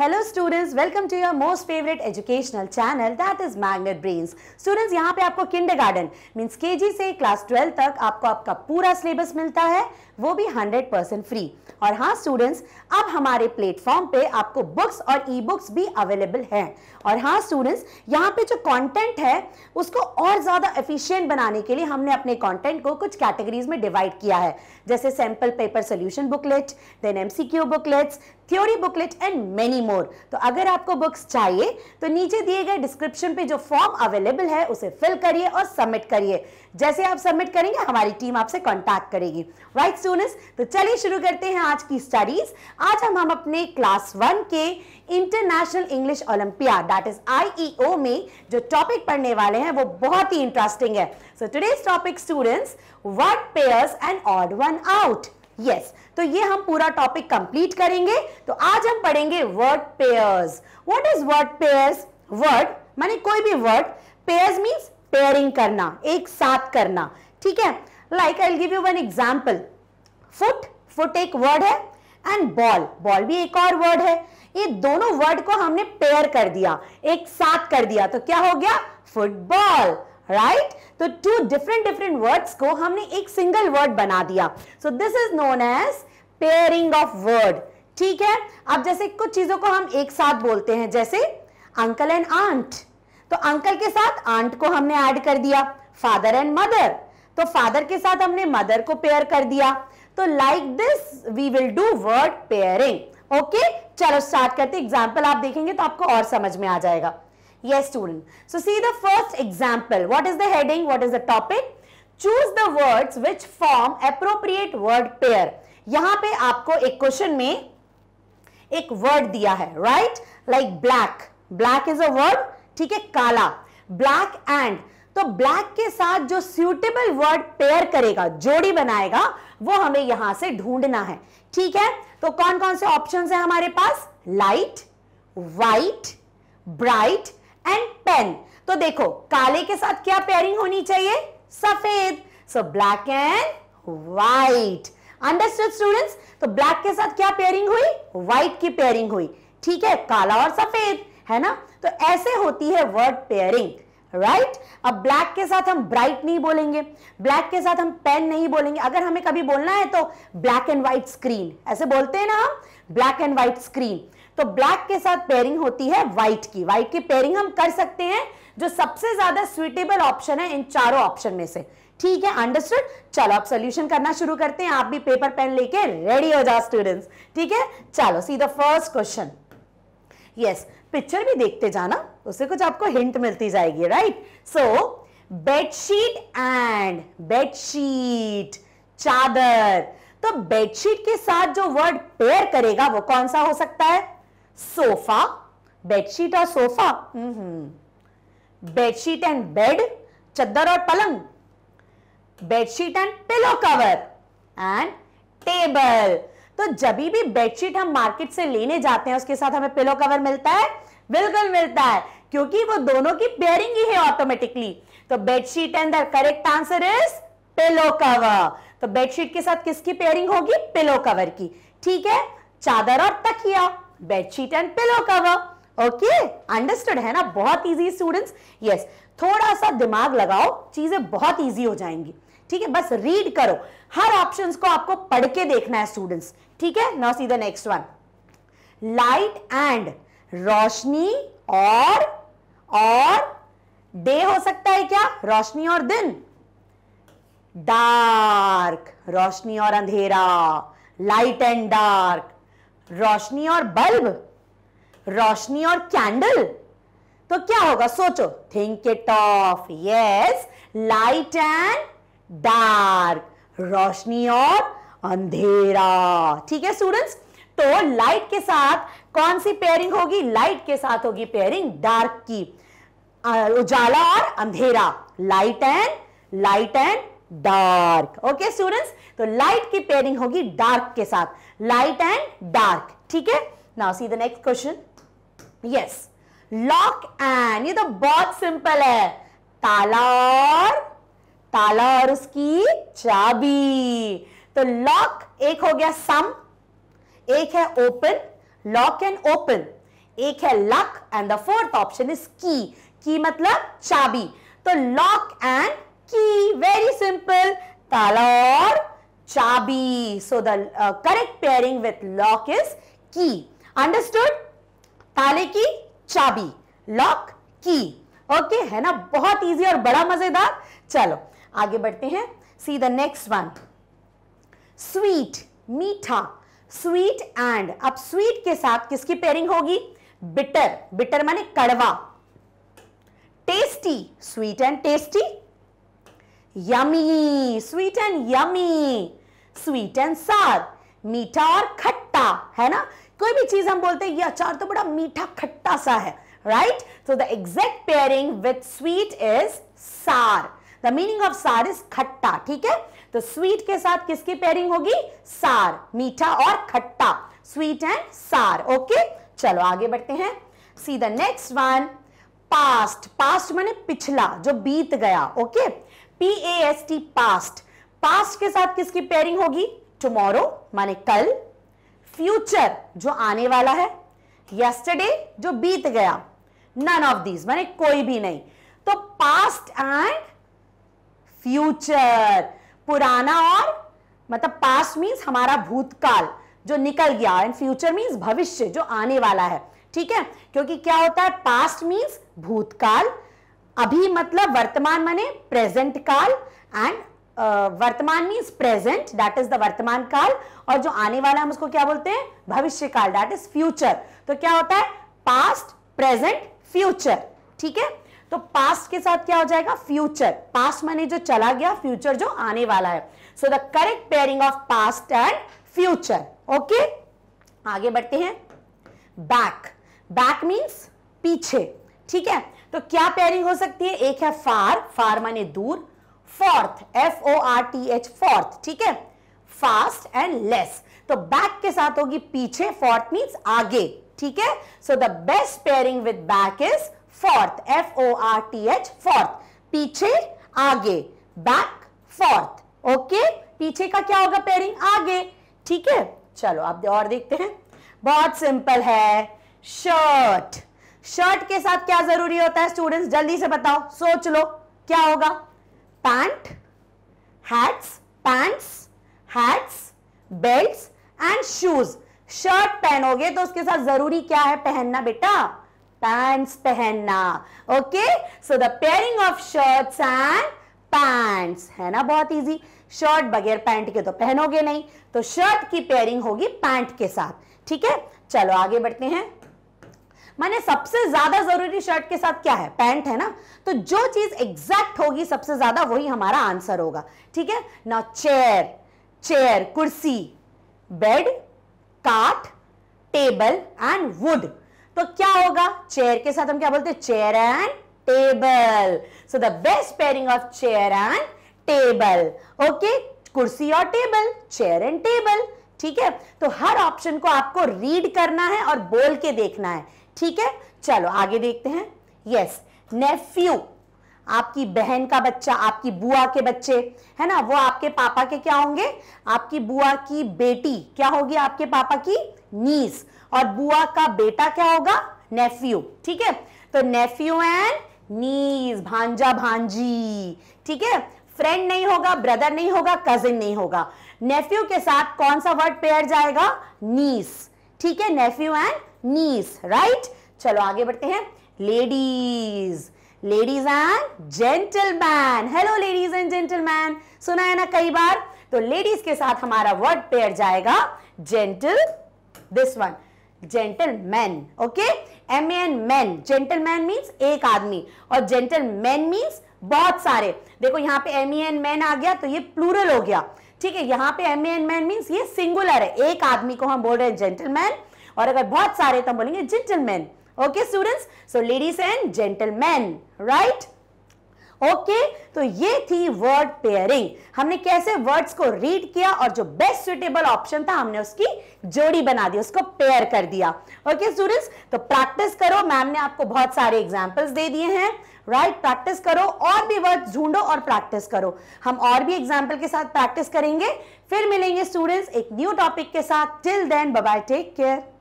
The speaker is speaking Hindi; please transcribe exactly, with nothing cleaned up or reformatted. Hello students, welcome to your most favourite educational channel that is magnet brains. Students, यहाँ पे आपको किंडरगार्टन मींस केजी से क्लास ट्वेल्व तक आपको आपका पूरा सिलेबस मिलता है, वो भी हंड्रेड परसेंट फ्री। और हाँ स्टूडेंट्स, अब हमारे प्लेटफॉर्म पे आपको बुक्स और ई बुक्स भी अवेलेबल हैं। और हाँ स्टूडेंट्स, यहाँ पे जो कंटेंट है उसको और ज़्यादा एफिशिएंट बनाने के लिए हमने अपने कंटेंट को कुछ कैटेगरीज में डिवाइड किया है, जैसे sample paper solution booklet, then M C Q booklets, theory booklet and many more. तो अगर आपको बुक्स चाहिए तो नीचे दिए गए डिस्क्रिप्शन पे जो फॉर्म अवेलेबल है उसे फिल करिए और सबमिट करिए। जैसे आप सबमिट करेंगे हमारी टीम आपसे कांटेक्ट करेगी। राइट स्टूडेंट्स, तो चलिए शुरू करते हैं आज की स्टडीज। आज हम हम अपने क्लास वन के international English olympiad that is IEO में जो टॉपिक पढ़ने वाले हैं वो बहुत ही इंटरेस्टिंग है। So today's topic students, word pairs and odd one out. Yes yes, तो ये हम पूरा टॉपिक कंप्लीट करेंगे। तो आज हम पढ़ेंगे word pairs. What is word pairs? Word माने कोई भी वर्ड, पेयर्स मींस पेयरिंग करना, एक साथ करना, ठीक है। Like I will give you one example. Foot foot एक वर्ड है एंड बॉल बॉल भी एक और वर्ड है। ये दोनों वर्ड को हमने पेयर कर दिया, एक साथ कर दिया, तो क्या हो गया? Football, right. तो टू डिफरेंट डिफरेंट वर्ड्स को हमने एक सिंगल वर्ड बना दिया। So this is known as pairing of word, ठीक है। अब जैसे कुछ चीजों को हम एक साथ बोलते हैं, जैसे अंकल एंड आंट, तो अंकल के साथ आंट को हमने ऐड कर दिया। फादर एंड मदर, तो फादर के साथ हमने मदर को पेयर कर दिया। तो like this we will do word pairing. Okay, चलो स्टार्ट करते। एग्जाम्पल आप देखेंगे तो आपको और समझ में आ जाएगा। Yes, student. So see the first example. What is the heading? What is the topic? Choose the words which form appropriate word pair. यहाँ पे आपको एक क्वेश्चन में एक वर्ड दिया है, right? Like black. Black is a word, ठीक है, काला। Black and, तो black के साथ जो suitable word pair करेगा, जोड़ी बनाएगा, वो हमें यहाँ से ढूंढना है, ठीक है। तो कौन कौन से ऑप्शंस हैं हमारे पास? Light, white, bright and pen. तो देखो काले के साथ क्या पेयरिंग होनी चाहिए? सफेद। So black and white. Understood students? तो ब्लैक के साथ क्या पेयरिंग हुई? व्हाइट की पेयरिंग हुई, ठीक है, काला और सफेद, है ना। तो ऐसे होती है वर्ड पेयरिंग, राइट right? अब ब्लैक के साथ हम ब्राइट नहीं बोलेंगे, ब्लैक के साथ हम पेन नहीं बोलेंगे। अगर हमें कभी बोलना है तो ब्लैक एंड व्हाइट स्क्रीन, ऐसे बोलते हैं ना हम, ब्लैक एंड व्हाइट स्क्रीन। तो ब्लैक के साथ पेयरिंग होती है व्हाइट की। व्हाइट की पेयरिंग हम कर सकते हैं जो सबसे ज्यादा सुइटेबल ऑप्शन है इन चारों ऑप्शन में से, ठीक है। अंडरस्टूड? चलो आप सोल्यूशन करना शुरू करते हैं। आप भी पेपर पेन लेके रेडी हो जाओ स्टूडेंट्स, ठीक है। चलो see the first question. Yes, picture भी देखते जाना, उससे कुछ आपको हिंट मिलती जाएगी, right. So bedsheet and, bedsheet चादर। तो बेडशीट के साथ जो वर्ड पेयर करेगा वो कौन सा हो सकता है? सोफा। बेडशीट और sofa, hmm, bedsheet and bed, चद्दर और पलंग, bedsheet and pillow cover and table. तो जब भी बेडशीट हम मार्केट से लेने जाते हैं उसके साथ हमें पिलो कवर मिलता है, बिल्कुल मिलता है, क्योंकि वो दोनों की पेयरिंग ही है ऑटोमेटिकली। तो bedsheet and, the correct answer is pillow cover. तो बेडशीट के साथ किसकी पेयरिंग होगी? पिलो कवर की, ठीक है। चादर और तकिया, bedsheet and pillow cover. Okay, understood, है ना, बहुत इजी स्टूडेंट्स। यस, थोड़ा सा दिमाग लगाओ, चीजें बहुत इजी हो जाएंगी, ठीक है। बस रीड करो, हर ऑप्शंस को आपको पढ़ के देखना है स्टूडेंट्स, ठीक है। Now see the next one. Light and, रोशनी और और डे हो सकता है क्या? रोशनी और दिन। डार्क, रोशनी और अंधेरा, लाइट एंड डार्क। रोशनी और बल्ब, रोशनी और कैंडल। तो क्या होगा? सोचो, think it of. Yes, light and dark, रोशनी और अंधेरा, ठीक है स्टूडेंट्स। तो लाइट के साथ कौन सी पेयरिंग होगी? लाइट के साथ होगी पेयरिंग डार्क की, उजाला और अंधेरा, light and light and dark. Okay students, तो लाइट की पेयरिंग होगी डार्क के साथ, लाइट एंड डार्क, ठीक है। Now see the next question. Yes, lock and, ये तो बहुत सिंपल है, ताला और ताला और उसकी चाबी। तो लॉक, एक हो गया सम, एक है ओपन, लॉक एंड ओपन। एक है lock and the fourth option is key. Key मतलब चाबी, तो lock and key, very simple, ताला और चाबी। So the correct pairing with lock is key. Understood? ताले की चाबी, लॉक की। ओके okay, है ना, बहुत इजी और बड़ा मजेदार। चलो आगे बढ़ते हैं। See the next one, sweet, मीठा, स्वीट एंड। अब स्वीट के साथ किसकी पेयरिंग होगी? बिटर। बिटर माने कड़वा। Tasty, sweet and tasty. Yummy, sweet and yummy, sweet and sour, मीठा और खट्टा। है ना, कोई भी चीज हम बोलते हैं ये अचार तो बड़ा मीठा खट्टा सा है, right? So the exact pairing with sweet is sour. The meaning of sour is खट्टा, ठीक है? तो स्वीट के साथ किसकी पेयरिंग होगी? सार, मीठा और खट्टा, स्वीट एंड सार। ओके, चलो आगे बढ़ते हैं। See the next one, past. Past माने पिछला, जो बीत गया। Okay, P A S T, past. Past के साथ किसकी पेयरिंग होगी? टुमारो माने कल। फ्यूचर, जो आने वाला है। यस्टरडे, जो बीत गया। नन ऑफ दीज माने कोई भी नहीं। तो पास्ट एंड फ्यूचर, पुराना और मतलब पास्ट मीन्स हमारा भूतकाल जो निकल गया, एंड फ्यूचर मीन्स भविष्य जो आने वाला है, ठीक है? क्योंकि क्या होता है, पास्ट मीन्स भूतकाल, अभी मतलब वर्तमान माने प्रेजेंट काल, एंड uh, वर्तमान means present, that is the वर्तमान काल, और जो आने वाला हम उसको क्या बोलते हैं? भविष्य काल, दैट इज फ्यूचर। तो क्या होता है, पास्ट, प्रेजेंट, फ्यूचर, ठीक है? तो पास्ट के साथ क्या हो जाएगा? फ्यूचर। पास्ट माने जो चला गया, फ्यूचर जो आने वाला है। So the correct pairing of past and future. Okay, आगे बढ़ते हैं। बैक। बैक मींस पीछे, ठीक है? तो क्या पेयरिंग हो सकती है? एक है फार, फार माने दूर, forth, F O R T H, forth, ठीक है? Fast and less. तो बैक के साथ होगी पीछे, फोर्थ मींस आगे, ठीक है? So the best pairing with back is forth, F O R T H, forth. पीछे, आगे, बैक, फोर्थ। ओके, पीछे का क्या होगा पेयरिंग? आगे, ठीक है? चलो आप और देखते हैं, बहुत सिंपल है। शर्ट। शर्ट के साथ क्या जरूरी होता है स्टूडेंट्स? जल्दी से बताओ, सोच लो क्या होगा। Pant, hats, pants, hats, belts and shoes. Shirt पहनोगे तो उसके साथ जरूरी क्या है पहनना बेटा? पैंट्स पहनना। Okay, so the pairing of shirts and pants, है ना, बहुत इजी। शर्ट बगैर पैंट के तो पहनोगे नहीं, तो शर्ट की पेयरिंग होगी पैंट के साथ, ठीक है? चलो आगे बढ़ते हैं। माने सबसे ज्यादा जरूरी शर्ट के साथ क्या है? पैंट, है ना? तो जो चीज एग्जैक्ट होगी सबसे ज्यादा वही हमारा आंसर होगा, ठीक है ना? चेयर, चेयर कुर्सी, bed, cot, table and wood. तो क्या होगा? चेयर के साथ हम क्या बोलते हैं? Chair and table. So the best pairing of chair and table. Okay, कुर्सी और टेबल, चेयर एंड टेबल, ठीक है? तो हर ऑप्शन को आपको रीड करना है और बोल के देखना है, ठीक है? चलो आगे देखते हैं। यस, नेफ्यू, आपकी बहन का बच्चा, आपकी बुआ के बच्चे, है ना, वो आपके पापा के क्या होंगे? आपकी बुआ की बेटी क्या होगी? आपके पापा की नीस, और बुआ का बेटा क्या होगा? नेफ्यू, ठीक है? तो नेफ्यू एंड नीस, भांजा भांजी, ठीक है? फ्रेंड नहीं होगा, ब्रदर नहीं होगा, कजिन नहीं होगा। नेफ्यू के साथ कौन सा वर्ड पेयर जाएगा? नीस, ठीक है? Nephew and niece, right? चलो आगे बढ़ते हैं। Ladies, ladies and gentleman. Hello ladies and gentleman, सुना है ना कई बार? तो लेडीज के साथ हमारा वर्ड पेयर जाएगा gentle, this one, gentleman. Okay, M N man, gentleman means एक आदमी, और जेंटलमैन मीन्स बहुत सारे। देखो यहाँ पे एम एन मैन आ गया तो ये प्लूरल हो गया, ठीक है? यहाँ पे एम एन मैन मीन्स ये सिंगुलर है, एक आदमी को हम बोल रहे हैं जेंटलमैन, और अगर बहुत सारे तो हम बोलेंगे gentleman. Okay students, so ladies and gentleman, right? Okay, तो ये थी वर्ड पेयरिंग। हमने कैसे वर्ड्स को रीड किया, और जो बेस्ट सुटेबल ऑप्शन था हमने उसकी जोड़ी बना दी, उसको पेयर कर दिया। ओके स्टूडेंट्स, तो प्रैक्टिस करो, मैम ने आपको बहुत सारे एग्जांपल्स दे दिए हैं, राइट? प्रैक्टिस करो, और भी वर्ड्स ढूंढो और प्रैक्टिस करो। हम और भी एग्जांपल के साथ प्रैक्टिस करेंगे। फिर मिलेंगे स्टूडेंट्स एक न्यू टॉपिक के साथ। Till then, bye bye, take care.